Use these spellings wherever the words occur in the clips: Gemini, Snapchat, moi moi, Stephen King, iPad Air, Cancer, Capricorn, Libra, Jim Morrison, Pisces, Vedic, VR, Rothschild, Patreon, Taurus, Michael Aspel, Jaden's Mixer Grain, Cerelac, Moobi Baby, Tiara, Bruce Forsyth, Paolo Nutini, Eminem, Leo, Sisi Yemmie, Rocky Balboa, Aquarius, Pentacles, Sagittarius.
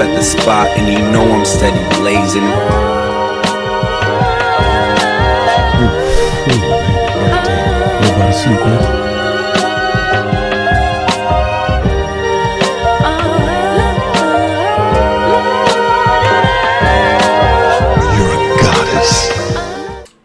up at the spot and you know I'm steady blazing. Nobody sleep, man.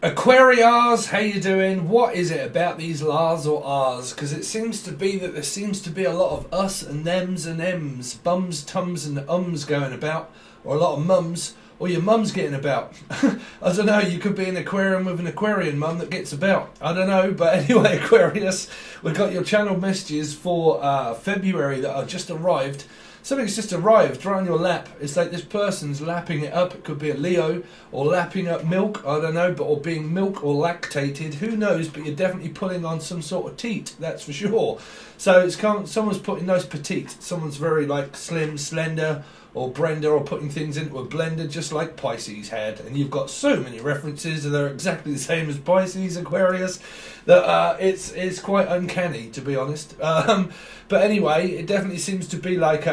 Aquarius, how you doing? What is it about these Lars or R's? Because it seems to be that there seems to be a lot of us and thems and ems, bums, tums and ums going about, or a lot of mums, or your mum's getting about. I don't know, you could be an Aquarian with an Aquarian mum that gets about. I don't know, but anyway, Aquarius, we've got your channel messages for February that have just arrived. Something's just arrived right on your lap. It's like this person's lapping it up. It could be a Leo, or lapping up milk, I don't know, but or being milk or lactated, who knows, but you're definitely pulling on some sort of teat, that's for sure. So it's someone's putting those petite, someone's very like slim, slender, or Brenda, or putting things into a blender just like Pisces had. And you've got so many references and they're exactly the same as Pisces, Aquarius, that it's quite uncanny, to be honest. But anyway, it definitely seems to be like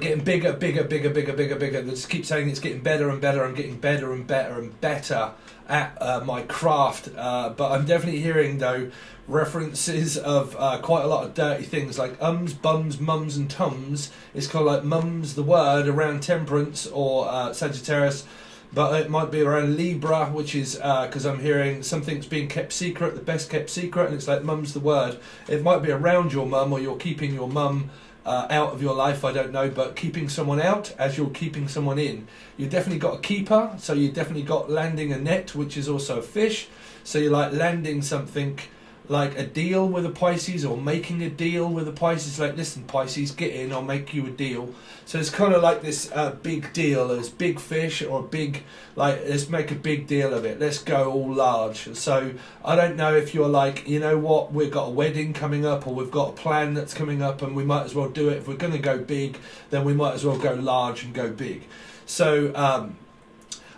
getting bigger, bigger, bigger, bigger, bigger, bigger. They just keep saying it's getting better and better. I'm getting better and better and better at my craft. But I'm definitely hearing, though, references of quite a lot of dirty things like ums, bums, mums and tums. It's kind of like mums, the word, around temperance or Sagittarius, but it might be around Libra, which is because I'm hearing something's being kept secret, the best kept secret, and it's like mum's the word. It might be around your mum, or you're keeping your mum out of your life, I don't know, but keeping someone out as you're keeping someone in. You've definitely got a keeper, so you've definitely got landing a net, which is also a fish, so you're like landing something like a deal with a Pisces, or making a deal with a Pisces, like, listen Pisces, get in, I'll make you a deal. So it's kind of like this big deal, there's big fish, or a big, like, let's make a big deal of it, let's go all large. So I don't know if you're like, you know what, we've got a wedding coming up, or we've got a plan that's coming up, and we might as well do it. If we're going to go big, then we might as well go large and go big. So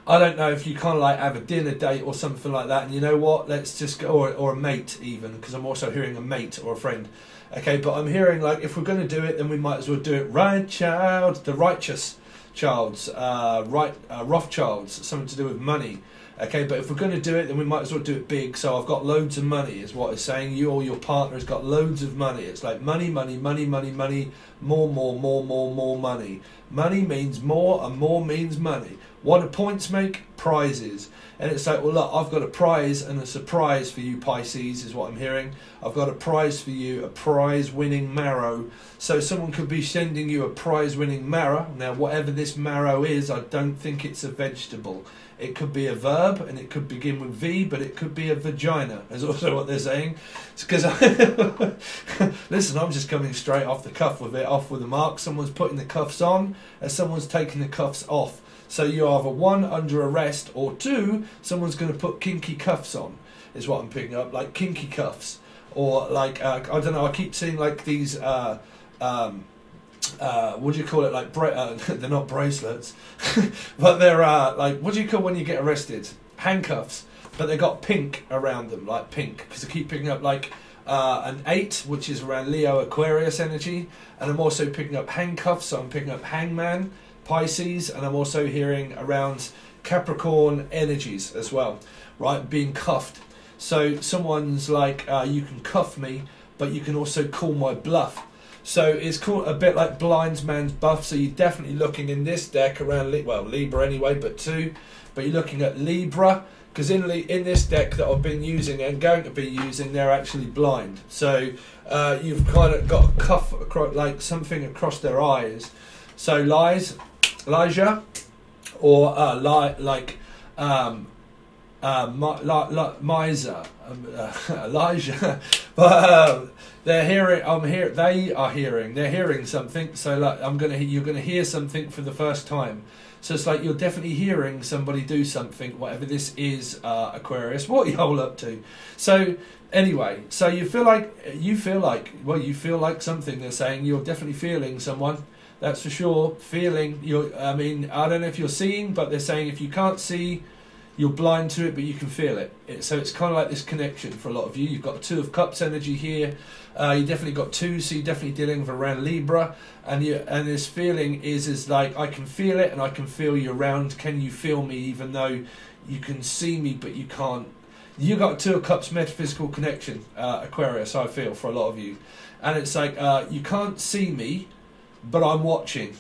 I don't know if you kind of like have a dinner date or something like that, and you know what, let's just go, or a mate even, because I'm also hearing a mate or a friend. Okay, but I'm hearing like if we're going to do it, then we might as well do it right, child, the righteous childs, Rothschilds, something to do with money. Okay, but if we're going to do it, then we might as well do it big. So I've got loads of money is what it's saying. You or your partner has got loads of money. It's like money, money, money, money, money, more money. Money means more and more means money. What do points make? Prizes. And it's like, well, look, I've got a prize and a surprise for you, Pisces, is what I'm hearing. I've got a prize for you, a prize-winning marrow. So someone could be sending you a prize-winning marrow. Now, whatever this marrow is, I don't think it's a vegetable. It could be a verb, and it could begin with V, but it could be a vagina, is also what they're saying. It's because, listen, I'm just coming straight off the cuff with it, off with the mark. Someone's putting the cuffs on, and someone's taking the cuffs off. So you either one, under arrest, or two, someone's going to put kinky cuffs on, is what I'm picking up, like kinky cuffs. Or like, I don't know, I keep seeing like these, what do you call it, like, they're not bracelets, but they're like, what do you call when you get arrested? Handcuffs, but they got pink around them, like pink, because I keep picking up like, an 8, which is around Leo Aquarius energy, and I'm also picking up handcuffs, so I'm picking up hangman, Pisces, and I'm also hearing around Capricorn energies as well, right, being cuffed. So someone's like, you can cuff me, but you can also call my bluff. So it's called a bit like blind man's buff. So you're definitely looking in this deck around, well, Libra anyway, but you're looking at Libra, because in this deck that I've been using and going to be using, they're actually blind. So you've kind of got a cuff, across, like something across their eyes. So lies, Elijah, or miser, Elijah. But they're hearing something. So like, you're gonna hear something for the first time. So it's like you're definitely hearing somebody do something, whatever this is, Aquarius. What are you all up to? So anyway, so you feel like something. They're saying you're definitely feeling someone. That's for sure. Feeling, I mean, I don't know if you're seeing, but they're saying if you can't see, You're blind to it, but you can feel it. So it's kind of like this connection for a lot of you. You've got Two of Cups energy here. You definitely got two, so you're definitely dealing with around Libra. And this feeling is like, I can feel it and I can feel you around. Can you feel me, even though you can see me, but you can't? You got Two of Cups metaphysical connection, Aquarius, I feel, for a lot of you. And it's like, you can't see me, but I'm watching.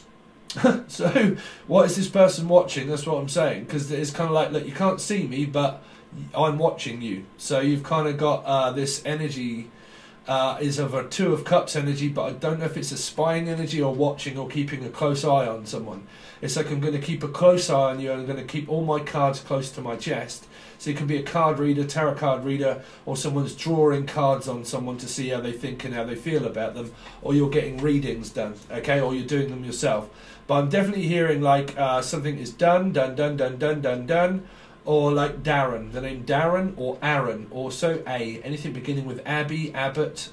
So what is this person watching? That's what I'm saying, because it's kind of like, look, you can't see me, but I'm watching you. So you've kind of got this energy is of a Two of Cups energy, but I don't know if it's a spying energy or watching or keeping a close eye on someone. It's like, I'm going to keep a close eye on you, and I'm going to keep all my cards close to my chest. So you can be a card reader, tarot card reader, or someone's drawing cards on someone to see how they think and how they feel about them, or you're getting readings done, okay, or you're doing them yourself. But I'm definitely hearing like something is done, or like Darren, the name Darren or Aaron, also A, anything beginning with Abby, Abbott,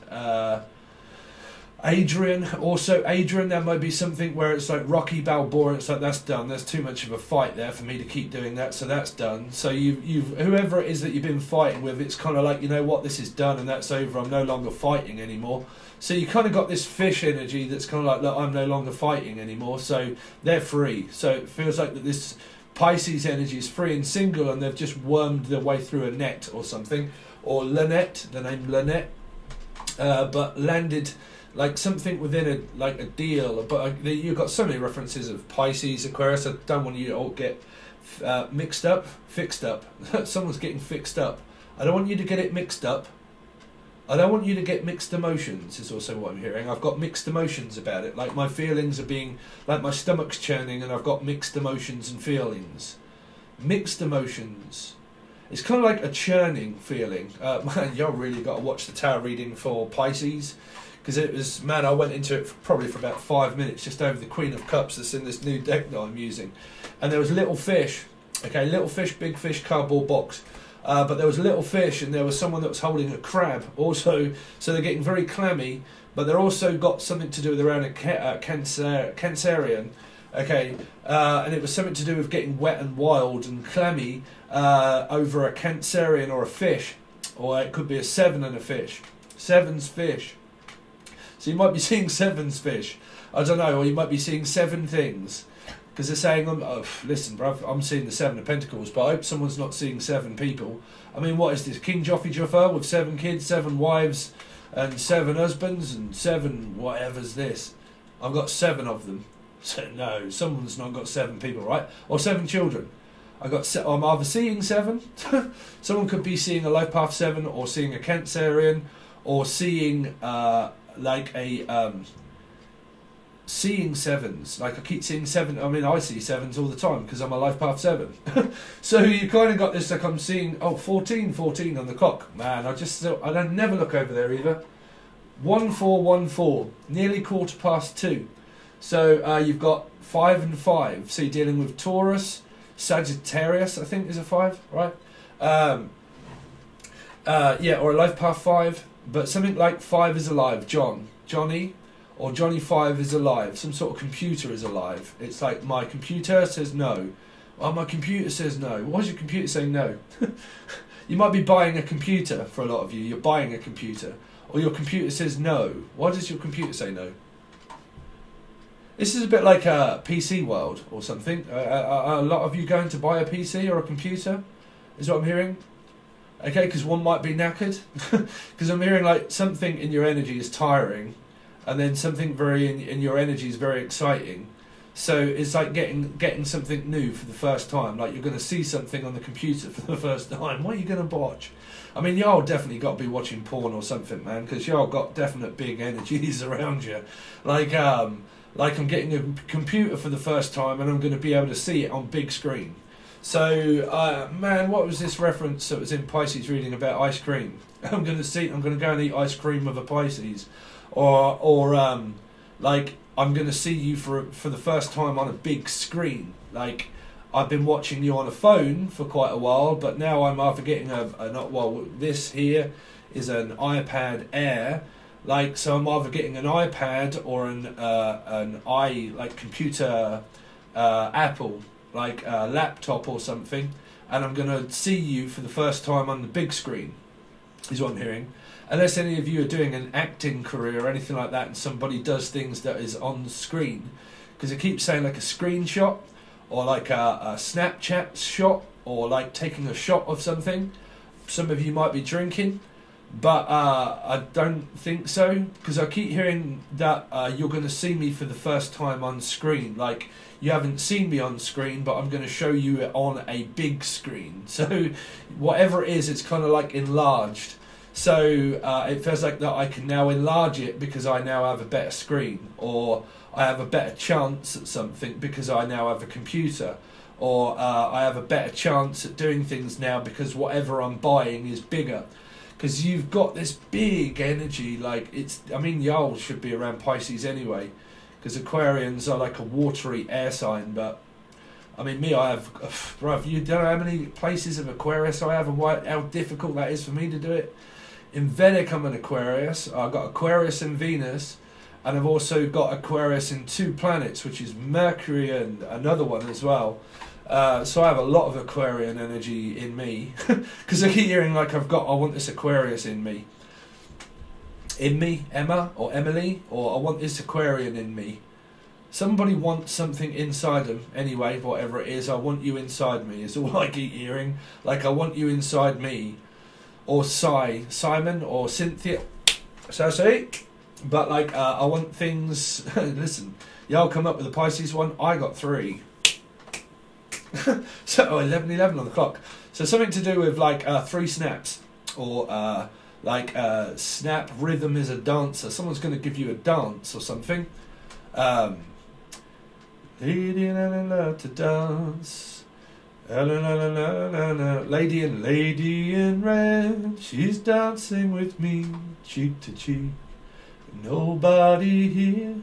Adrian, also Adrian. There might be something where it's like Rocky Balboa. It's like, that's done. There's too much of a fight there for me to keep doing that, so that's done. So you've whoever it is that you've been fighting with, it's kind of like, you know what, this is done and that's over. I'm no longer fighting anymore. So you kind of got this fish energy that's kind of like, look, I'm no longer fighting anymore. So they're free. So it feels like that this Pisces energy is free and single, and they've just wormed their way through a net or something, or Lynette, the name Lynette, but landed. Like something within a like a deal, but you've got so many references of Pisces, Aquarius. I don't want you to all get mixed up, fixed up. Someone's getting fixed up. I don't want you to get it mixed up. I don't want you to get mixed emotions, is also what I'm hearing. I've got mixed emotions about it. Like my feelings are being, like my stomach's churning, and I've got mixed emotions and feelings. Mixed emotions. It's kind of like a churning feeling. Man, y'all really got to watch the tarot reading for Pisces. Because it was, man, I went into it probably for about 5 minutes just over the Queen of Cups that's in this new deck that I'm using. And there was little fish, okay, little fish, big fish, cardboard box. But there was little fish, and there was someone that was holding a crab also. So they're getting very clammy, but they're also got something to do with around a Cancerian. Okay, and it was something to do with getting wet and wild and clammy over a Cancerian or a fish. Or it could be a seven and a fish. Seven's fish. So you might be seeing sevens fish, I don't know, or you might be seeing seven things, because they're saying, oh, listen, bruv, I'm seeing the Seven of Pentacles, but I hope someone's not seeing seven people. I mean, what is this, King Joffy Jaffa with seven kids, seven wives, and seven husbands, and seven whatever's this? I've got seven of them. So no, someone's not got seven people, right? Or seven children. I'm either seeing seven, someone could be seeing a life path seven, or seeing a Cancerian, or seeing... like a seeing sevens, like I keep seeing seven. I mean, I see sevens all the time because I'm a life path seven. So you kind of got this, like I'm seeing, oh, 14 on the clock, man. I don't never look over there either. 1414, nearly 2:15. So you've got 5 and 5. So you're dealing with Taurus, Sagittarius, I think is a 5, right? Yeah, or a life path 5. But something like 5 is alive, John, Johnny, or Johnny 5 is alive. Some sort of computer is alive. It's like, my computer says no. Oh, my computer says no. Why is your computer saying no? You might be buying a computer for a lot of you. You're buying a computer. Or your computer says no. Why does your computer say no? This is a bit like a PC world or something. A lot of you going to buy a PC or a computer is what I'm hearing. Okay, because one might be knackered. Because I'm hearing like something in your energy is tiring, and then something very in your energy is very exciting. So it's like getting something new for the first time. Like you're going to see something on the computer for the first time. What are you going to watch? I mean, y'all definitely got to be watching porn or something, man. Because y'all got definite big energies around you. Like I'm getting a computer for the first time, and I'm going to be able to see it on big screen. So, man, what was this reference that was in Pisces reading about ice cream? I'm going to go and eat ice cream with a Pisces, or like I'm going to see you for the first time on a big screen. Like I've been watching you on a phone for quite a while, but now I'm after getting well, this here is an iPad Air. Like, so I'm either getting an iPad or an computer Apple. Like a laptop or something, and I'm going to see you for the first time on the big screen, is what I'm hearing. Unless any of you are doing an acting career or anything like that and somebody does things that is on the screen. Because it keeps saying like a screenshot or like a Snapchat shot or like taking a shot of something. Some of you might be drinking, but I don't think so, because I keep hearing that you're going to see me for the first time on screen. Like, you haven't seen me on screen, but I'm going to show you it on a big screen. So whatever it is, it's kind of like enlarged. So it feels like that I can now enlarge it because I now have a better screen, or I have a better chance at something because I now have a computer, or I have a better chance at doing things now because whatever I'm buying is bigger. Because you've got this big energy, like it's, I mean, y'all should be around Pisces anyway, because Aquarians are like a watery air sign, but I mean, me, I have, bruv, you don't know how many places of Aquarius I have and how difficult that is for me to do it. In Vedic, I'm an Aquarius. I've got Aquarius in Venus, and I've also got Aquarius in two planets, which is Mercury and another one as well. So I have a lot of Aquarian energy in me, because I keep hearing like I want this Aquarius in me. In me, Emma or Emily, or I want this Aquarian in me. Somebody wants something inside them anyway, whatever it is. I want you inside me is all I keep hearing. Like, I want you inside me. Or Simon or Cynthia, so say, but like I want things. Listen, y'all come up with a Pisces one. I got 3. So 11:11 on the clock. So something to do with like 3 snaps, or like snap rhythm is a dancer. Someone's going to give you a dance or something. Lady and love to dance. La, la, la, la, la, la. Lady in red, she's dancing with me, cheek to cheek, nobody here.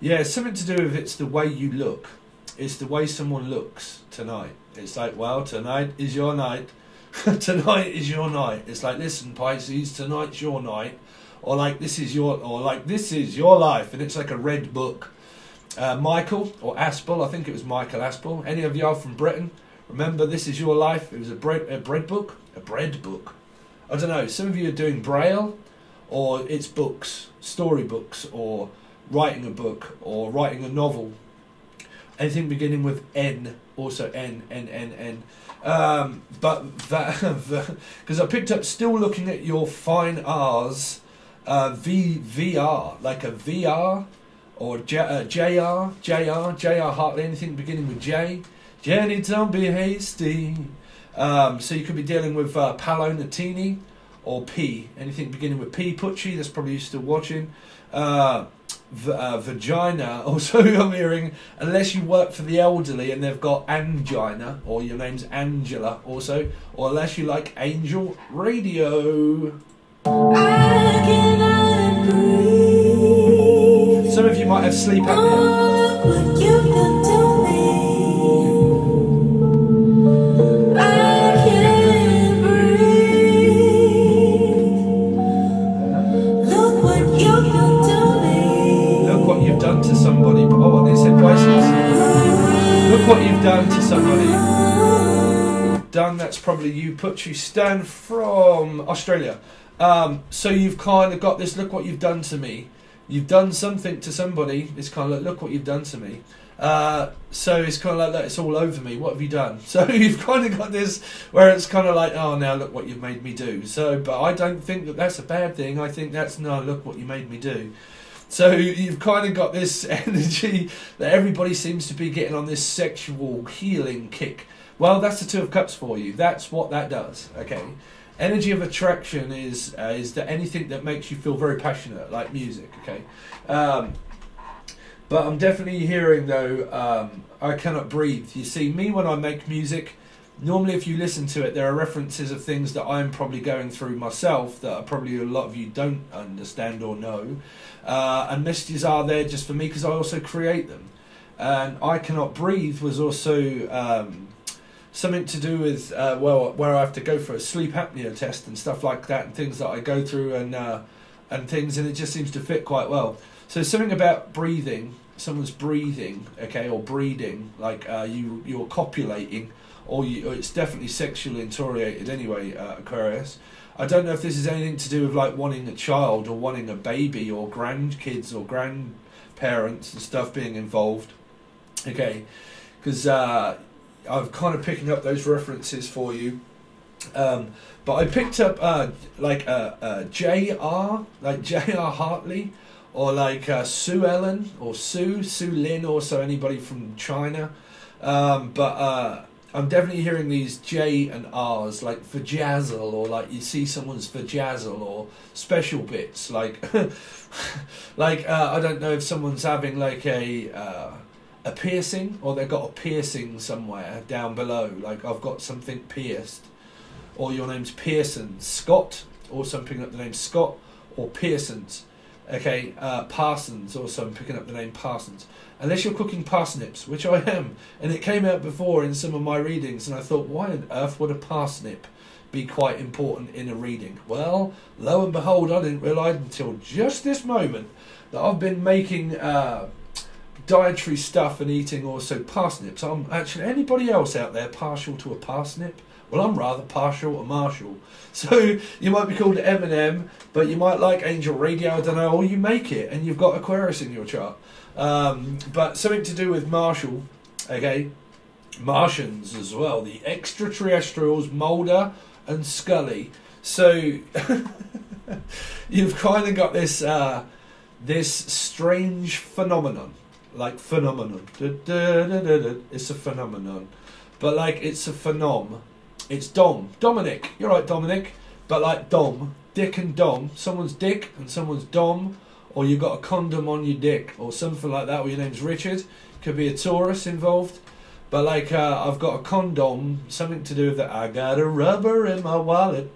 Yeah, it's something to do with it's the way you look. It's the way someone looks tonight. It's like, well, tonight is your night. Tonight is your night. It's like, listen, Pisces, tonight's your night. Or like, this is your life. And it's like a red book. Michael or Aspel, I think it was Michael Aspel. Any of y'all from Britain? Remember, this is your life. It was a bread book. I don't know. Some of you are doing braille, or it's books, storybooks, or writing a book, or writing a novel. Anything beginning with N, also N. But that, because I picked up still looking at your fine R's, VR, like a VR. Or J.R. Hartley, anything beginning with J. Jenny, don't be hasty. So you could be dealing with Paolo Nutini or P. Anything beginning with P. Pucci, that's probably you still watching. Vagina, also I'm hearing, unless you work for the elderly and they've got angina, or your name's Angela also, or unless you like Angel Radio. Some of you might have sleep apnea. What you can do me. I can't breathe. Look what you can do me. Look what you've done to somebody. Oh, they said Pisces. Look what you've done to somebody. Done, that's probably you. Pucci Stan from Australia. So you've kind of got this, look what you've done to me. You've done something to somebody. It's kind of like, look what you've done to me. So it's kind of like that. It's all over me. What have you done? So you've kind of got this where it's kind of like, oh, now look what you've made me do. So, but I don't think that that's a bad thing. I think that's, no, look what you made me do. So you've kind of got this energy that everybody seems to be getting on this sexual healing kick. Well, that's the 2 of Cups for you. That's what that does. Okay. Energy of attraction is that anything that makes you feel very passionate, like music, okay? But I'm definitely hearing, though, I cannot breathe. You see, me, when I make music, normally if you listen to it, there are references of things that I'm probably going through myself that probably a lot of you don't understand or know. And messages are there just for me because I also create them. And I cannot breathe was also... something to do with, well, where I have to go for a sleep apnea test and stuff like that, and things that I go through and things, and it just seems to fit quite well. So something about breathing, someone's breathing, okay, or breeding, like you're copulating, or it's definitely sexually oriented anyway, Aquarius. I don't know if this is anything to do with like wanting a child or wanting a baby or grandkids or grandparents and stuff being involved. Okay, because I'm kind of picking up those references for you. But I picked up like J.R., like J.R. Hartley, or like Sue Ellen, or Sue Lin, also anybody from China. I'm definitely hearing these J and R's, like vajazzle, or like you see someone's vajazzle, or special bits, like, like I don't know if someone's having like a piercing, or they've got a piercing somewhere down below, like I've got something pierced, or your name's Pearson, Scott, or some picking up the name Scott, or Pearsons, okay, Parsons, or some picking up the name Parsons, unless you're cooking parsnips, which I am, and it came out before in some of my readings, and I thought, why on earth would a parsnip be quite important in a reading? Well, lo and behold, I didn't realise until just this moment that I've been making dietary stuff and eating also parsnips. I'm actually, anybody else out there partial to a parsnip? Well, I'm rather partial to Marshall. So you might be called Eminem, but you might like Angel Radio, I don't know, or you make it and you've got Aquarius in your chart. But something to do with Marshall, okay? Martians as well, the extraterrestrials, Mulder and Scully. So you've kind of got this, this strange phenomenon, like phenomenon. It's a phenomenon. But like, it's a phenom. It's Dom. Dominic. You're right, Dominic. But like Dom. Dick and Dom. Someone's Dick and someone's Dom. Or you've got a condom on your dick. Or something like that. Or your name's Richard. Could be a Taurus involved. But like, I've got a condom. Something to do with that. I got a rubber in my wallet.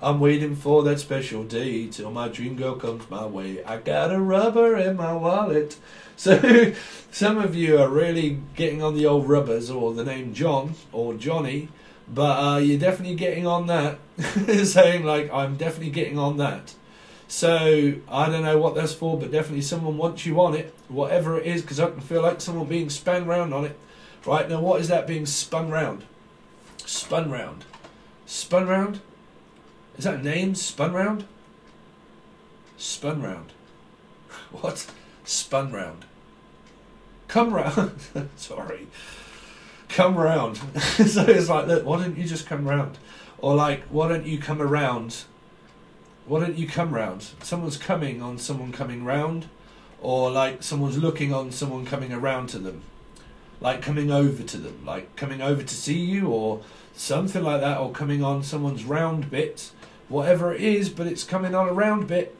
I'm waiting for that special day till my dream girl comes my way. I got a rubber in my wallet. So some of you are really getting on the old rubbers. Or the name John. Or Johnny. But you're definitely getting on that. Saying like, I'm definitely getting on that. So I don't know what that's for, but definitely someone wants you on it, whatever it is, because I can feel like someone being spun round on it. Right, now what is that being spun round? Spun round. Spun round? Is that a name? Spun round? Spun round. What? Spun round. Come round. Sorry. Come round. So it's like, look, why don't you just come round? Or like, why don't you come around? Why don't you come round? Someone's coming on someone coming round, or like someone's looking on someone coming around to them, like coming over to them, like coming over to see you, or something like that, or coming on someone's round bit, whatever it is, but it's coming on a round bit.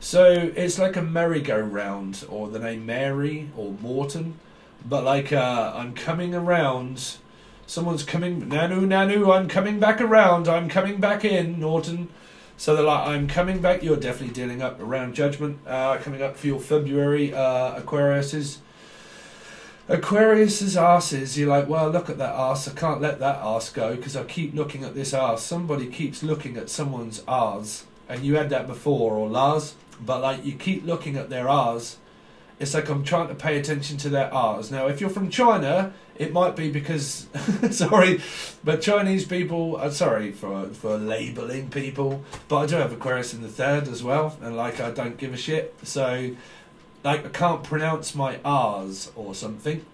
So it's like a merry-go-round, or the name Mary or Morton. But like, I'm coming around, someone's coming, Nanu, Nanu, I'm coming back around, I'm coming back in, Norton. So they're like, I'm coming back, you're definitely dealing up around judgment, coming up for your February, Aquariuses. Aquarius's arses, you're like, well, look at that arse, I can't let that arse go, because I keep looking at this arse, somebody keeps looking at someone's arse, and you had that before, or Lars, but like, you keep looking at their arse. It's like I'm trying to pay attention to their R's. Now, if you're from China, it might be because, sorry, but Chinese people, I'm sorry for labelling people, but I do have Aquarius in the third as well, and like I don't give a shit. So, like I can't pronounce my R's or something.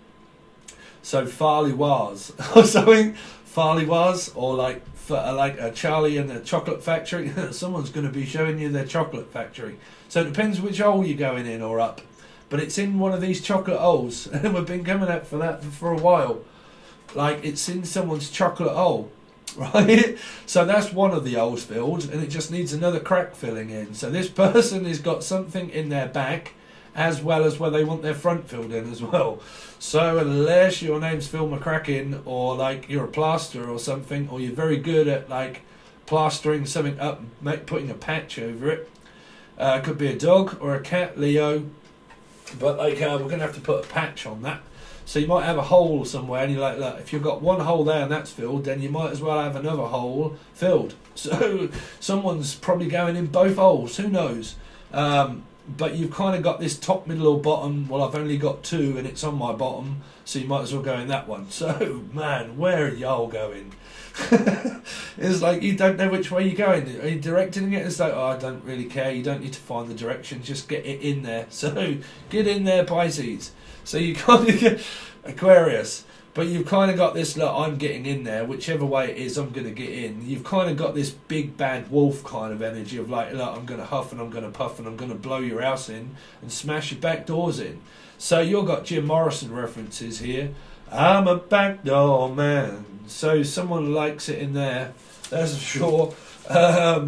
So, Farley was or something, Farley was, or like for, like a Charlie and the Chocolate Factory. Someone's going to be showing you their chocolate factory. So, it depends which hole you're going in or up. But it's in one of these chocolate holes, and we've been coming out for that for a while. Like, it's in someone's chocolate hole, right? So that's one of the holes filled, and it just needs another crack filling in. So this person has got something in their back, as well as where they want their front filled in as well. So unless your name's Phil McCracken, or like you're a plasterer or something, or you're very good at like plastering something up, putting a patch over it. Could be a dog or a cat, Leo. But like we're going to have to put a patch on that. So you might have a hole somewhere, and you're like, look, if you've got one hole there and that's filled, then you might as well have another hole filled. So someone's probably going in both holes. Who knows? But you've kind of got this top, middle or bottom. Well, I've only got two and it's on my bottom, so you might as well go in that one. So, man, where are y'all going? It's like you don't know which way you're going. Are you directing it? It's like, oh, I don't really care. You don't need to find the direction. Just get it in there. So, get in there, Pisces. So you kind of get Aquarius. But you've kind of got this, look, I'm getting in there. Whichever way it is, I'm going to get in. You've kind of got this big bad wolf kind of energy of like, look, I'm going to huff and I'm going to puff and I'm going to blow your house in and smash your back doors in. So you've got Jim Morrison references here. I'm a backdoor man. So someone likes it in there, that's for sure.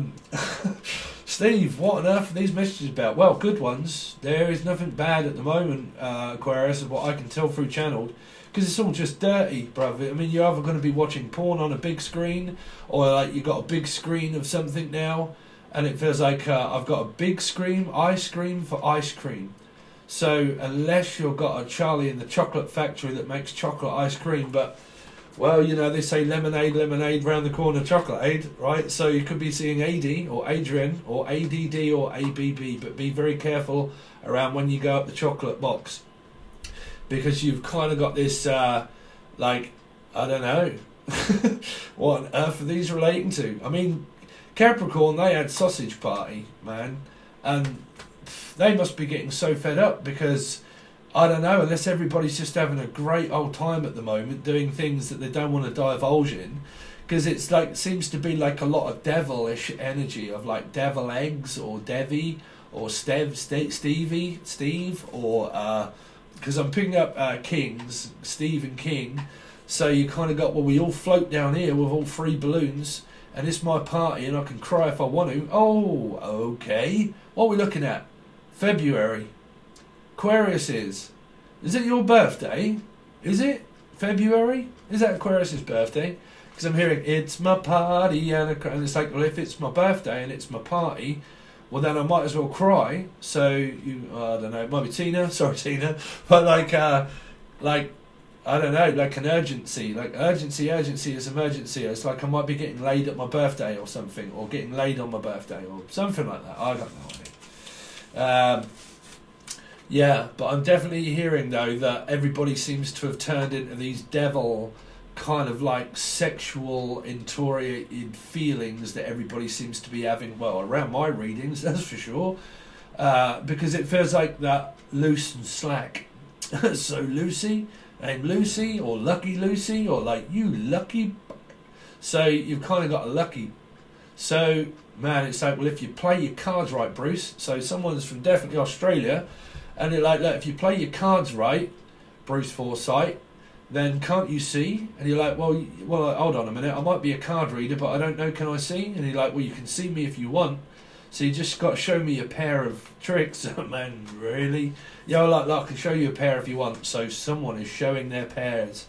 Steve, what on earth are these messages about? Well, good ones. There is nothing bad at the moment, Aquarius, of what I can tell through channeled. Because it's all just dirty, brother. I mean, you're either going to be watching porn on a big screen, or like you've got a big screen of something now, and it feels like I've got a big scream for ice cream. So unless you've got a Charlie in the Chocolate Factory that makes chocolate ice cream, but, well, you know, they say lemonade, lemonade, round the corner, chocolateade, right? So you could be seeing AD or Adrian or ADD or ABB, but be very careful around when you go up the chocolate box. Because you've kind of got this, like, I don't know, what on earth are these relating to? I mean, Capricorn, they had sausage party, man, and they must be getting so fed up because, I don't know, unless everybody's just having a great old time at the moment doing things that they don't want to divulge in, because it's like, seems to be like a lot of devilish energy of like devil eggs or Devi or Steve or... because I'm picking up Kings, Stephen King, so you kind of got, well, we all float down here with all three balloons, and it's my party, and I can cry if I want to. Oh, okay. What are we looking at? February. Aquarius is it your birthday? Is it? February? Is that Aquarius's birthday? Because I'm hearing, it's my party, and it's like, well, if it's my birthday and it's my party... well, then I might as well cry. So, you, I don't know, it might be Tina. Sorry, Tina. But like I don't know, like an urgency. Like, urgency is emergency. It's like I might be getting laid at my birthday or something. Or getting laid on my birthday or something like that. I don't know. Yeah, but I'm definitely hearing, though, that everybody seems to have turned into these devil... kind of like sexual intoriated feelings that everybody seems to be having, well, around my readings, that's for sure, because it feels like that loose and slack. So Lucy, named Lucy, or Lucky Lucy, or like you lucky, so you've kind of got a lucky, so man, it's like, well, if you play your cards right, Bruce, so someone's from definitely Australia, and they're like, look, if you play your cards right, Bruce Forsyth, then can't you see? And you're like, well, hold on a minute, I might be a card reader, but I don't know, can I see? And you're like, well, you can see me if you want, so you just got to show me a pair of tricks. Man, really? Yeah, I can show you a pair if you want. So someone is showing their pairs.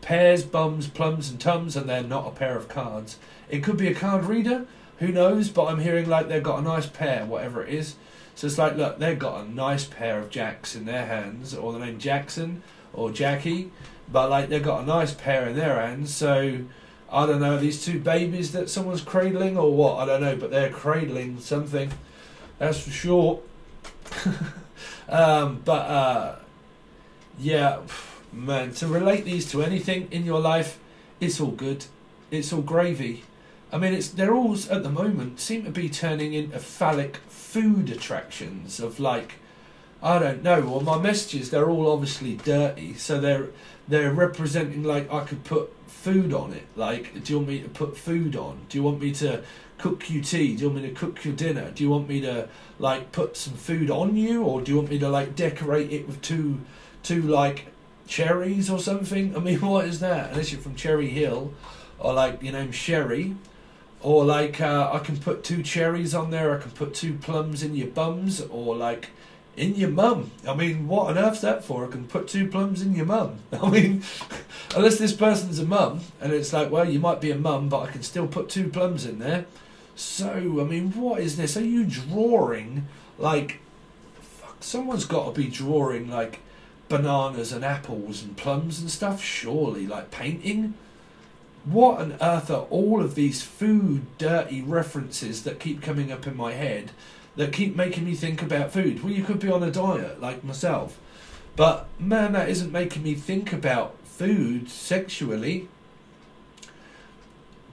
Pears, bums, plums and tums, and they're not a pair of cards. It could be a card reader, who knows, but I'm hearing like they've got a nice pair, whatever it is. So it's like, look, they've got a nice pair of jacks in their hands, or the name Jackson, or Jackie, but like they've got a nice pair in their hands, so I don't know, these two babies that someone's cradling or what, I don't know, but they're cradling something, that's for sure. Yeah, man, to relate these to anything in your life, it's all good, it's all gravy. I mean, they're all, at the moment, seem to be turning into phallic food attractions of like, I don't know. Well, my messages, they're all obviously dirty, so they're representing like I could put food on it. Like, do you want me to put food on? Do you want me to cook you tea? Do you want me to cook your dinner? Do you want me to like put some food on you, or do you want me to like decorate it with two like cherries or something? I mean, what is that? Unless you're from Cherry Hill, or like your name's Sherry, or like I can put two cherries on there. I can put two plums in your bums, or like. In your mum. I mean, what on earth's that for? I can put two plums in your mum. I mean, unless this person's a mum, and it's like, well, you might be a mum, but I can still put two plums in there. So, I mean, what is this? Are you drawing, like, fuck, someone's got to be drawing, like, bananas and apples and plums and stuff, surely, like painting? What on earth are all of these food dirty references that keep coming up in my head that keep making me think about food. Well, you could be on a diet like myself, but man, that isn't making me think about food sexually,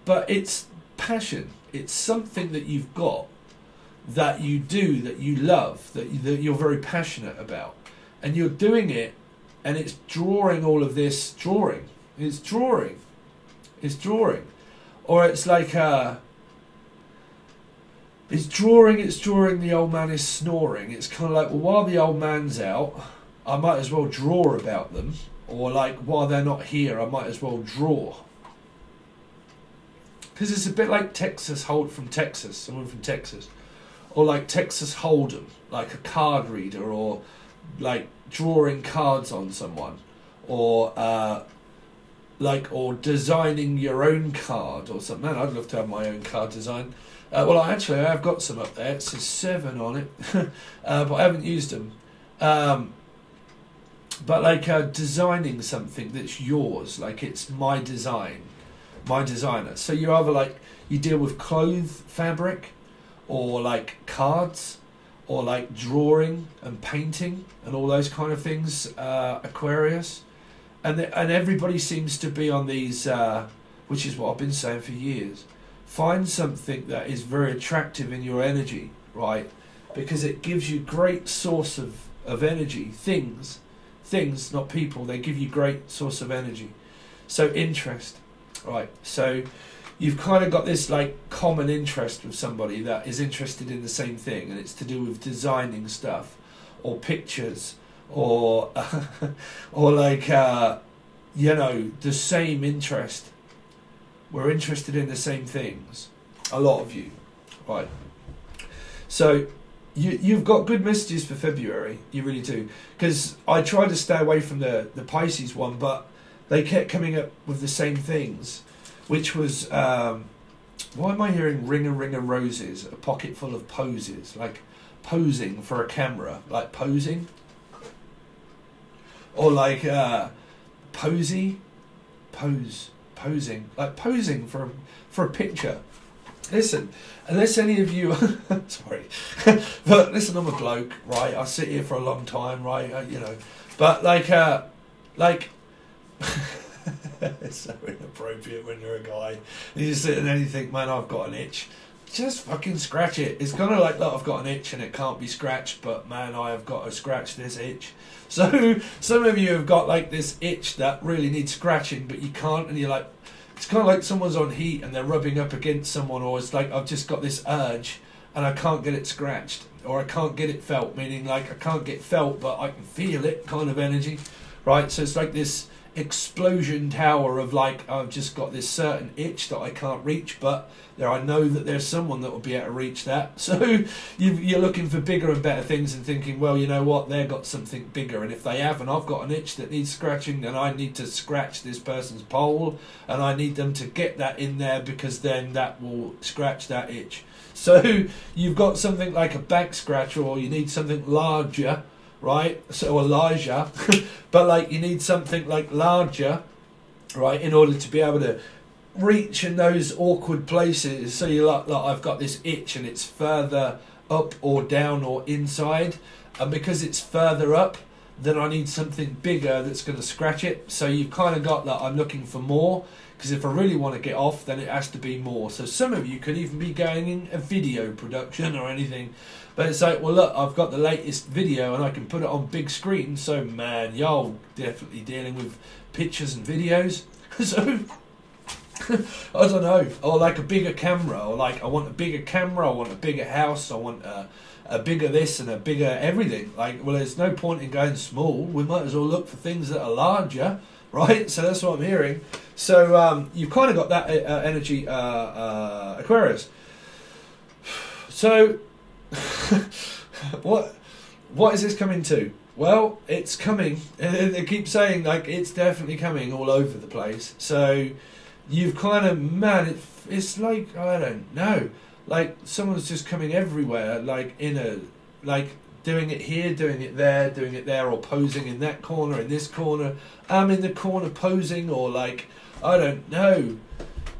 but it's passion. It's something that you've got, that you do, that you love, that you're very passionate about, and you're doing it, and it's drawing all of this. It's drawing. The old man is snoring. It's kind of like, well, while the old man's out, I might as well draw about them, or like while they're not here, I might as well draw. Because it's a bit like Texas Hold from Texas, someone from Texas, or like Texas Hold'em, like a card reader, or like drawing cards on someone, or designing your own card or something. Man, I'd love to have my own card design. Well, actually, I've got some up there. It says 7 on it, but I haven't used them. But like designing something that's yours, like it's my design. My designer. So you either like you deal with clothes, fabric, or like cards, or like drawing and painting and all those kind of things. Aquarius, and everybody seems to be on these, which is what I've been saying for years. Find something that is very attractive in your energy, right? Because it gives you great source of energy. Things, not people. They give you great source of energy. So interest. Right, so you've kind of got this like common interest with somebody that is interested in the same thing, and it's to do with designing stuff, or pictures, or you know, the same interest. We're interested in the same things, a lot of you, right? So you've got good messages for February, you really do. Because I tried to stay away from the Pisces one, but they kept coming up with the same things, which was, why am I hearing ring a roses, a pocket full of poses, like posing for a camera, like posing, or like posing, like posing for a picture. Listen, unless any of you, sorry, but listen, I'm a bloke, right? I sit here for a long time, right? You know, but like. It's so inappropriate when you're a guy and you sit and then you think, man, I've got an itch, just fucking scratch it. It's kind of like, look, I've got an itch and it can't be scratched, but man, I have got to scratch this itch. So some of you have got like this itch that really needs scratching, but you can't, and you're like, it's kind of like someone's on heat and they're rubbing up against someone, or it's like, I've just got this urge and I can't get it scratched, or I can't get it felt, meaning like I can't get felt but I can feel it kind of energy, right? So it's like this explosion tower of like, I've just got this certain itch that I can't reach, but there, I know that there's someone that will be able to reach that. So you're looking for bigger and better things and thinking, well, you know what, they've got something bigger, and if they have, and I've got an itch that needs scratching, then I need to scratch this person's pole, and I need them to get that in there, because then that will scratch that itch. So you've got something like a back scratcher, or you need something larger, right? So Elijah, but like you need something like larger, right, in order to be able to reach in those awkward places. So you're like I've got this itch and it's further up or down or inside, and because it's further up, then I need something bigger that's going to scratch it. So you've kind of got that, I'm looking for more, because if I really want to get off, then it has to be more. So some of you could even be going in a video production or anything, but it's like, well, look, I've got the latest video and I can put it on big screen. So man, y'all definitely dealing with pictures and videos. So I don't know, or like a bigger camera, or like I want a bigger camera, I want a bigger house, I want a bigger this and a bigger everything. Like, well, there's no point in going small, we might as well look for things that are larger, right? So that's what I'm hearing. So you've kind of got that energy, Aquarius. So what is this coming to? Well, it's coming, they keep saying like it's definitely coming all over the place. So you've kind of, man, it's like, I don't know, like someone's just coming everywhere, like in a, like doing it here, doing it there, or posing in that corner, in this corner, I'm in the corner posing, or like, I don't know,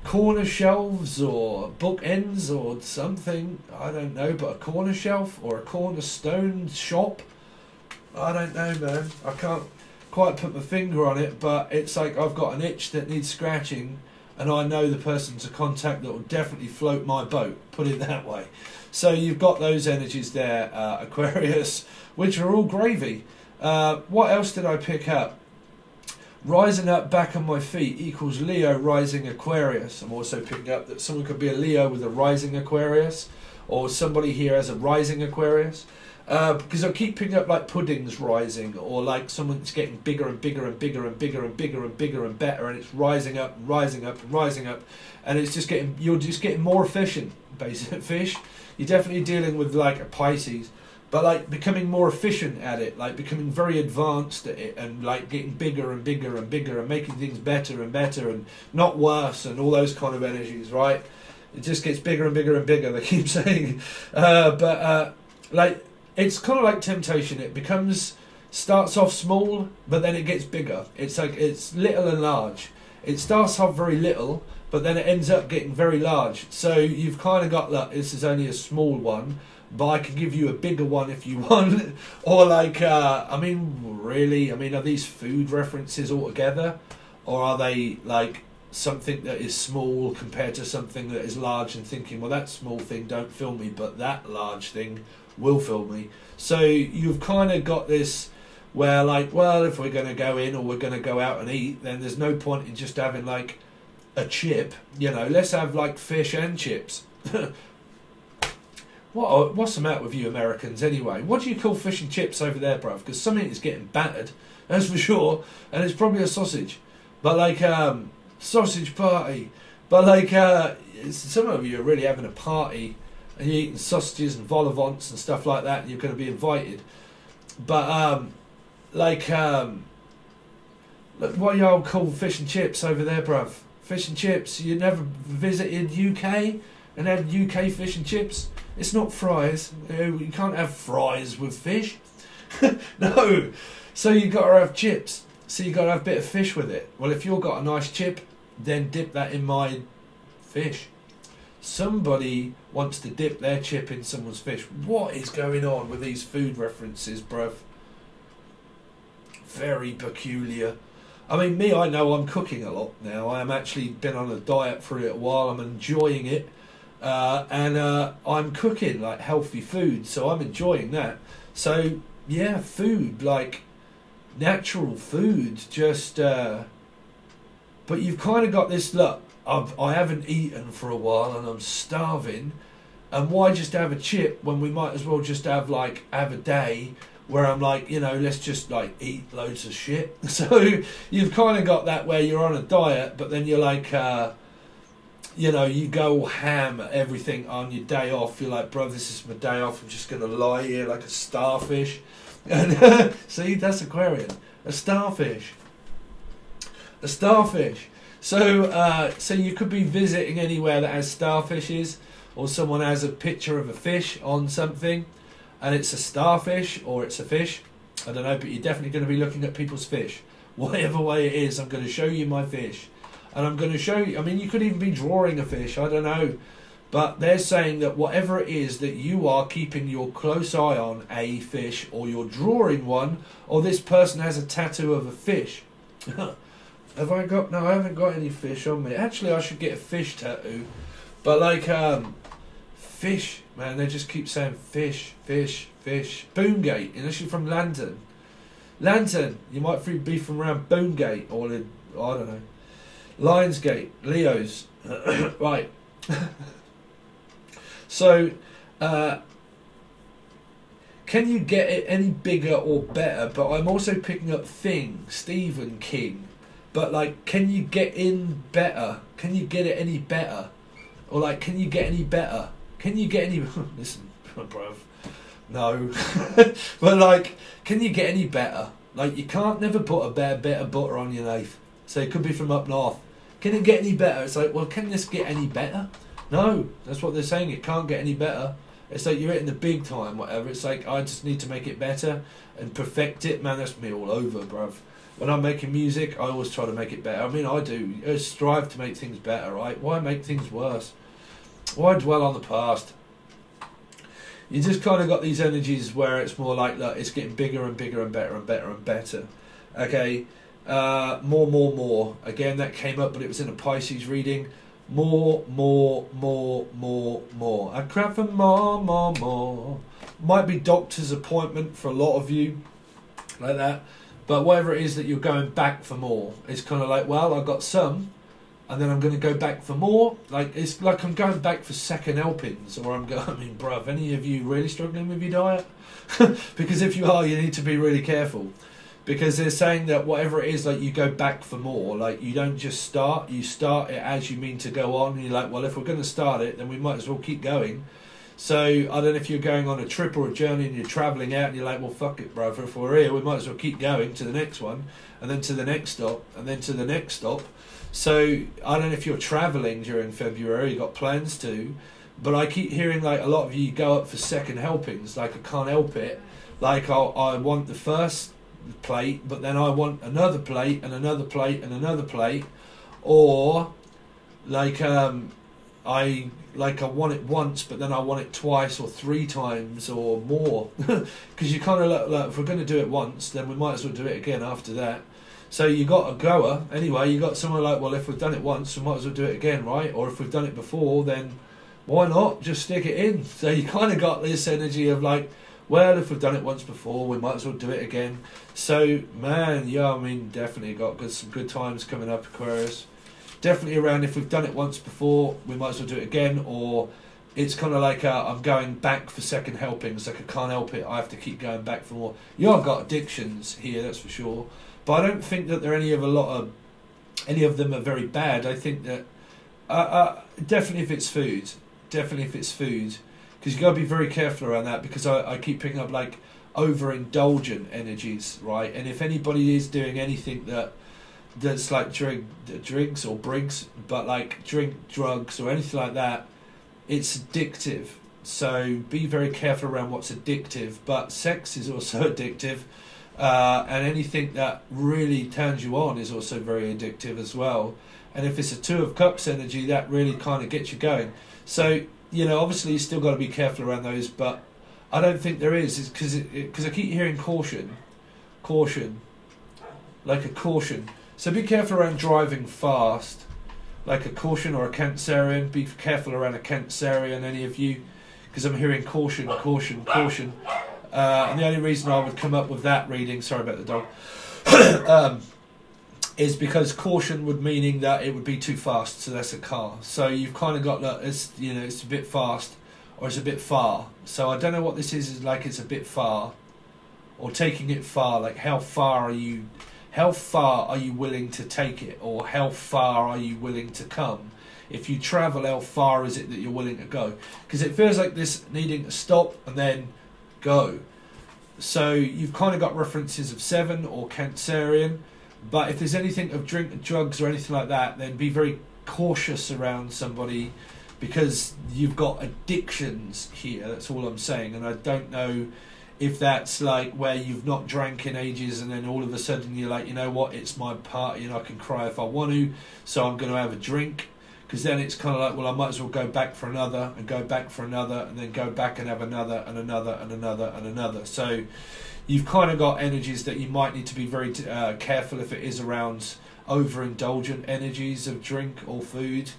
corner shelves or bookends or something, I don't know, but a corner shelf or a cornerstone shop, I don't know, man. I can't quite put my finger on it, but it's like I've got an itch that needs scratching, and I know the person to contact that will definitely float my boat, put it that way. So you've got those energies there, Aquarius, which are all gravy. What else did I pick up? Rising up back on my feet equals Leo rising Aquarius. I'm also picking up that someone could be a Leo with a rising Aquarius, or somebody here has a rising Aquarius. Because I keep picking up like puddings rising, or like someone's getting bigger and bigger and bigger and bigger and bigger and bigger and better, and it's rising up, rising up, rising up, and it's just getting, you're just getting more efficient, basically. Fish, you're definitely dealing with like a Pisces, but like becoming more efficient at it, like becoming very advanced at it, and like getting bigger and bigger and bigger and making things better and better and not worse and all those kind of energies, right? It just gets bigger and bigger and bigger, they keep saying. Like, it's kind of like temptation. It becomes, starts off small, but then it gets bigger. It's like, it's little and large. It starts off very little, but then it ends up getting very large. So you've kind of got that, this is only a small one, but I can give you a bigger one if you want. Or like, I mean, really? I mean, are these food references altogether? Or are they like something that is small compared to something that is large, and thinking, well, that small thing don't fill me, but that large thing will fill me? So you've kind of got this where like, well, if we're going to go in or we're going to go out and eat, then there's no point in just having like a chip, you know, let's have like fish and chips. What's the matter with you Americans anyway? What do you call fish and chips over there, bruv? Because something is getting battered, that's for sure, and it's probably a sausage, but like sausage party, but like some of you are really having a party, and you're eating sausages and vol au vents and stuff like that, and you're going to be invited. But, look, what y'all call fish and chips over there, bruv? Fish and chips. You never visited UK and had UK fish and chips? It's not fries. You can't have fries with fish. No. So you've got to have chips. So you've got to have a bit of fish with it. Well, if you've got a nice chip, then dip that in my fish. Somebody wants to dip their chip in someone's fish. What is going on with these food references, bruv? Very peculiar. I mean, me, I know I'm cooking a lot now. I am actually been on a diet for a little while. I'm enjoying it. I'm cooking, like, healthy food. So I'm enjoying that. So, yeah, food, like, natural food. Just, but you've kind of got this, look, I haven't eaten for a while and I'm starving, and why just have a chip when we might as well just have like a day where I'm like, you know, let's just like eat loads of shit. So you've kind of got that where you're on a diet, but then you're like, you know, you go ham at everything on your day off. You're like, bro, this is my day off. I'm just gonna lie here like a starfish. And see, that's Aquarian, a starfish, a starfish. So, so you could be visiting anywhere that has starfishes, or someone has a picture of a fish on something, and it's a starfish or it's a fish. I don't know, but you're definitely going to be looking at people's fish. Whatever way it is, I'm going to show you my fish. And I'm going to show you, I mean, you could even be drawing a fish, I don't know. But they're saying that whatever it is that you are keeping your close eye on, a fish, or you're drawing one, or this person has a tattoo of a fish. Have I got, no, I haven't got any fish on me. Actually, I should get a fish tattoo. But like, fish, man, they just keep saying fish, fish, fish. Boongate, unless you're from London. London, you might be from around Boongate, or in, I don't know. Lionsgate, Leos, right. So, can you get it any bigger or better? But I'm also picking up Thing, Stephen King. But like, can you get in better? Can you get it any better? Or like, can you get any better? Can you get any, listen, bruv, no. But like, can you get any better? Like, you can't never put a bit of butter on your knife. So it could be from up north. Can it get any better? It's like, well, can this get any better? No, that's what they're saying. It can't get any better. It's like you're hitting the big time, whatever. It's like, I just need to make it better and perfect it. Man, that's me all over, bruv. When I'm making music, I always try to make it better. I mean, I do. I strive to make things better, right? Why make things worse? Why dwell on the past? You just kind of got these energies where it's more like, look, it's getting bigger and bigger and better and better and better. Okay, more. Again, that came up, but it was in a Pisces reading. More. I crap for more. Might be doctor's appointment for a lot of you, like that. But whatever it is that you're going back for more, it's kind of like, well, I've got some, and then I'm going to go back for more. Like, it's like I'm going back for second helpings, or I'm going, I mean, bruv, any of you really struggling with your diet? Because if you are, you need to be really careful. Because they're saying that whatever it is, like, you go back for more. Like, you don't just start, you start it as you mean to go on. And you're like, well, if we're going to start it, then we might as well keep going. So I don't know if you're going on a trip or a journey and you're travelling out and you're like, well, fuck it, brother, if we're here, we might as well keep going to the next one, and then to the next stop, and then to the next stop. So I don't know if you're travelling during February, you've got plans to, but I keep hearing, like, a lot of you go up for second helpings. Like, I can't help it. Like, I want the first plate, but then I want another plate and another plate and another plate. Or, like, I want it once, but then I want it twice or three times or more, because you kind of like, if we're going to do it once, then we might as well do it again after that. So you got a goer anyway. You got someone like, well, if we've done it once, we might as well do it again, right? Or if we've done it before, then why not just stick it in? So you kind of got this energy of like, well, if we've done it once before, we might as well do it again. So, man, yeah, I mean, definitely got some good times coming up, Aquarius. Definitely around, if we've done it once before, we might as well do it again. Or it's kind of like, I'm going back for second helpings. Like, I can't help it, I have to keep going back for more. You have got addictions here, that's for sure. But I don't think that there any of them are very bad. I think that definitely if it's food, because you got to be very careful around that, because I keep picking up like overindulgent energies, right? And if anybody is doing anything that's like drinks or brigs, but like drugs or anything like that, it's addictive. So be very careful around what's addictive. But sex is also addictive, and anything that really turns you on is also very addictive as well. And if it's a Two of Cups energy, that really kind of gets you going. So, you know, obviously you still got to be careful around those, but I don't think there is, because I keep hearing caution, like a caution. So be careful around driving fast, like a caution, or a Cancerian. Be careful around a Cancerian, any of you, because I'm hearing caution. And the only reason I would come up with that reading, sorry about the dog, is because caution would meaning that it would be too fast. So that's a car. So you've kind of got that, you know, it's a bit fast, or it's a bit far. So I don't know what this is like. It's a bit far, or taking it far. Like, how far are you? How far are you willing to take it, or how far are you willing to come? If you travel, how far is it that you're willing to go? Because it feels like this needing to stop and then go. So you've kind of got references of seven or Cancerian, but if there's anything of drink and drugs or anything like that, then be very cautious around somebody, because you've got addictions here. That's all I'm saying. And I don't know if that's like where you've not drank in ages, and then all of a sudden you're like, you know what, it's my party and I can cry if I want to, so I'm going to have a drink. Because then it's kind of like, well, I might as well go back for another, and go back for another, and then go back and have another and another and another and another. So you've kind of got energies that you might need to be very careful if it is around overindulgent energies of drink or food.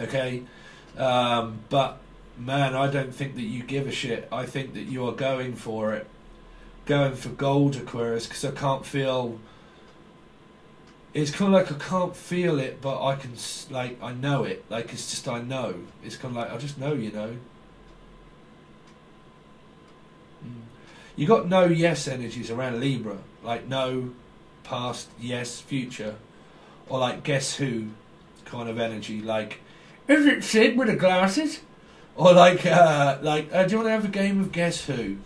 Okay, but man, I don't think that you give a shit. I think that you are going for it. Going for gold, Aquarius, because I can't feel... It's kind of like, I can't feel it, but I can, like, I know it. Like, it's just, I know. It's kind of like, I just know, you know. You got no yes energies around Libra. Like, no, past, yes, future. Or like, guess who kind of energy. Like, is it Sid with the glasses? Or like, do you want to have a game of guess who?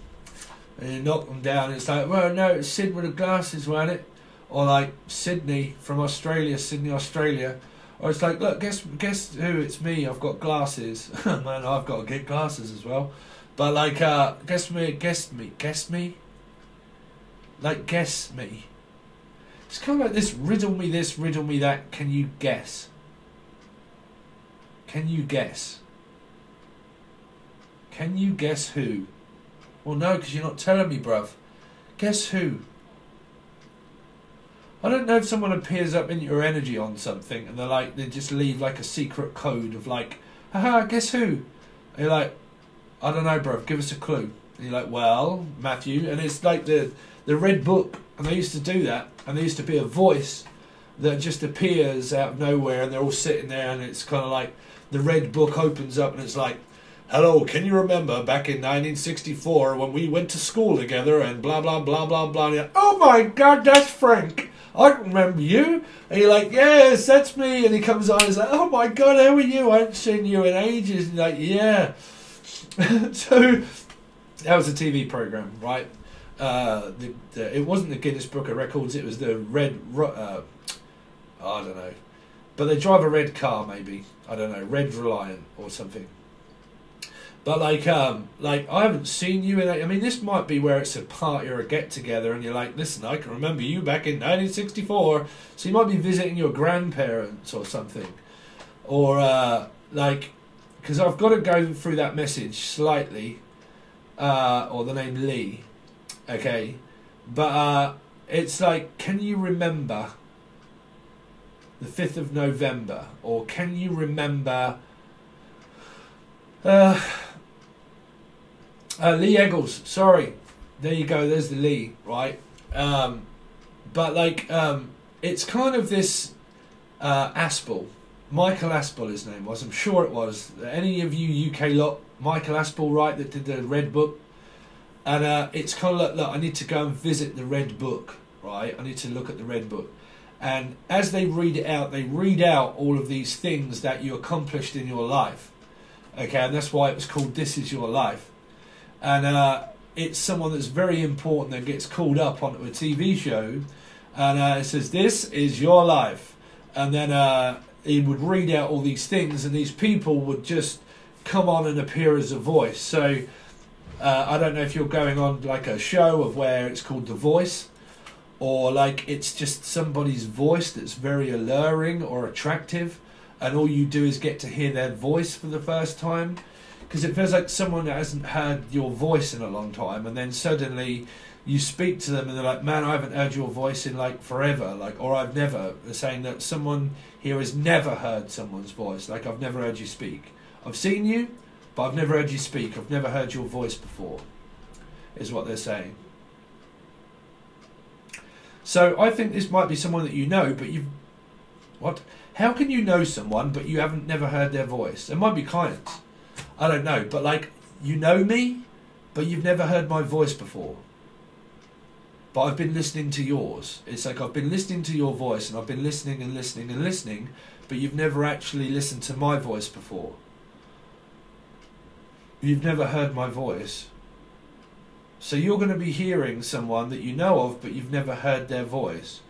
And you knock them down. It's like, well, no, it's Sid with the glasses, wasn't it? Or like Sydney from Australia, Sydney, Australia. Or it's like, look, guess who? It's me. I've got glasses. Man, I've got to get glasses as well. But like, guess me. Like, guess me. It's kind of like this, riddle me that. Can you guess? Can you guess? Can you guess who? Well, no, because you're not telling me, bruv. Guess who? I don't know if someone appears up in your energy on something and they're like, they just leave like a secret code of like, haha, guess who? And you're like, I don't know, bruv, give us a clue. And you're like, well, Matthew. And it's like the Red Book. And they used to do that. And there used to be a voice that just appears out of nowhere. And they're all sitting there. And it's kind of like the Red Book opens up. And it's like, hello, can you remember back in 1964 when we went to school together and blah, blah, blah, blah, blah. And like, oh, my God, that's Frank. I can remember you. And you're like, yes, that's me. And he comes on and he's like, oh, my God, how are you? I haven't seen you in ages. And you're like, yeah. So that was a TV program, right? It wasn't the Guinness Book of Records, it was the red, I don't know, but they drive a red car, maybe, I don't know, Red Reliant or something. But like I haven't seen you in, I mean, this might be where it's a party or a get together and you're like, listen, I can remember you back in 1964, so you might be visiting your grandparents or something, or like, because I've got to go through that message slightly, or the name Lee. Okay, but it's like, can you remember the 5th of November? Or can you remember Lee Eggles? Sorry, there you go, there's the Lee, right? But like, it's kind of this Aspel, Michael Aspel his name was, I'm sure it was. Any of you UK lot, Michael Aspel, right, that did the Red Book? And it's kind of like, look, I need to go and visit the Red Book, right? I need to look at the Red Book. And as they read it out, they read out all of these things that you accomplished in your life. Okay, and that's why it was called This Is Your Life. And it's someone that's very important that gets called up onto a TV show. And it says, this is your life. And then he would read out all these things and these people would just come on and appear as a voice. So... I don't know if you're going on like a show of where it's called The Voice, or like it's just somebody's voice that's very alluring or attractive, and all you do is get to hear their voice for the first time, because it feels like someone that hasn't heard your voice in a long time, and then suddenly you speak to them and they're like, man, I haven't heard your voice in like forever, like, or I've never. They're saying that someone here has never heard someone's voice, like, I've never heard you speak. I've seen you, but I've never heard you speak. I've never heard your voice before, is what they're saying. So I think this might be someone that you know, but you've... What? How can you know someone, but you haven't never heard their voice? It might be clients. I don't know. But like, you know me, but you've never heard my voice before. But I've been listening to yours. It's like I've been listening to your voice, and I've been listening and listening and listening, but you've never actually listened to my voice before. You've never heard my voice. So you're going to be hearing someone that you know of, but you've never heard their voice.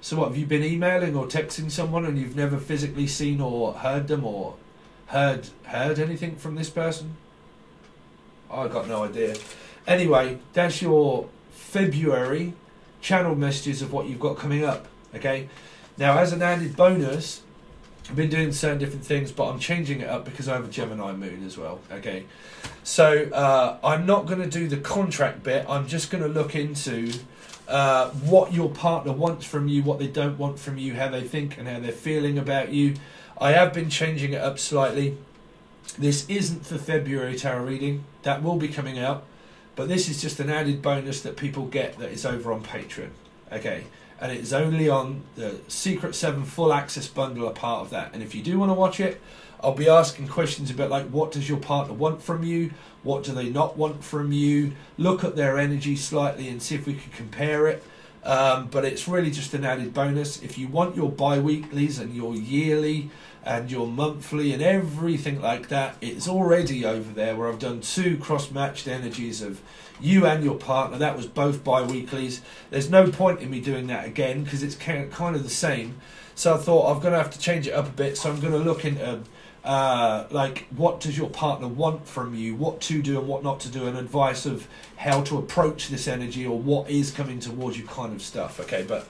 So what, have you been emailing or texting someone and you've never physically seen or heard them, or heard anything from this person? I've got no idea. Anyway, that's your February channel messages of what you've got coming up. Okay. Now, as an added bonus, I've been doing certain different things, but I'm changing it up because I have a Gemini moon as well, okay? So I'm not going to do the contract bit. I'm just going to look into what your partner wants from you, what they don't want from you, how they think and how they're feeling about you. I have been changing it up slightly. This isn't the February tarot reading. That will be coming out, but this is just an added bonus that people get that is over on Patreon, okay? And it's only on the Secret 7 Full Access Bundle, a part of that. And if you do want to watch it, I'll be asking questions about, like, what does your partner want from you? What do they not want from you? Look at their energy slightly and see if we can compare it. But it's really just an added bonus. If you want your bi-weeklies and your yearly and your monthly and everything like that, it's already over there, where I've done two cross-matched energies of you and your partner. That was both bi-weeklies. There's no point in me doing that again because it's kind of the same. So I thought I'm going to have to change it up a bit. So I'm going to look into like, what does your partner want from you, what to do and what not to do, and advice of how to approach this energy or what is coming towards you kind of stuff. Okay, but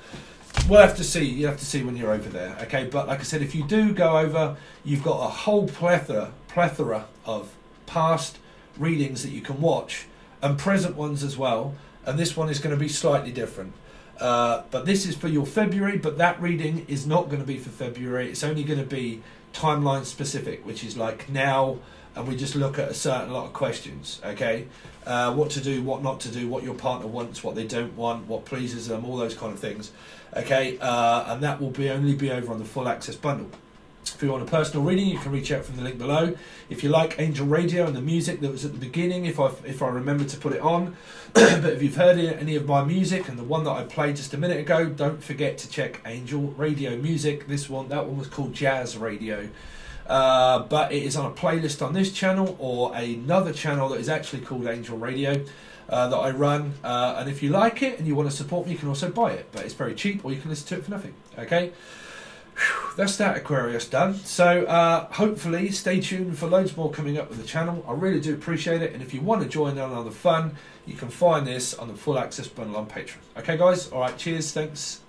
We'll have to see. You'll have to see when you're over there. Okay, but like I said, if you do go over, you've got a whole plethora of past readings that you can watch, and present ones as well. And this one is going to be slightly different. But this is for your February, but that reading is not going to be for February. It's only going to be timeline specific, which is like now, and we just look at a certain lot of questions, okay? What to do, what not to do, what your partner wants, what they don't want, what pleases them, all those kind of things, okay? And that will be only be over on the full access bundle. If you want a personal reading, you can reach out from the link below. If you like Angel Radio and the music that was at the beginning, if I remember to put it on, but if you've heard any of my music and the one that I played just a minute ago, don't forget to check Angel Radio music. This one, that one was called Jazz Radio. But it is on a playlist on this channel or another channel that is actually called Angel Radio that I run. And if you like it and you want to support me, you can also buy it. But it's very cheap, or you can listen to it for nothing, okay? That's that, Aquarius, done. So hopefully stay tuned for loads more coming up with the channel. I really do appreciate it, and if you want to join in on the fun, you can find this on the full access bundle on Patreon. Okay guys, all right, cheers, thanks.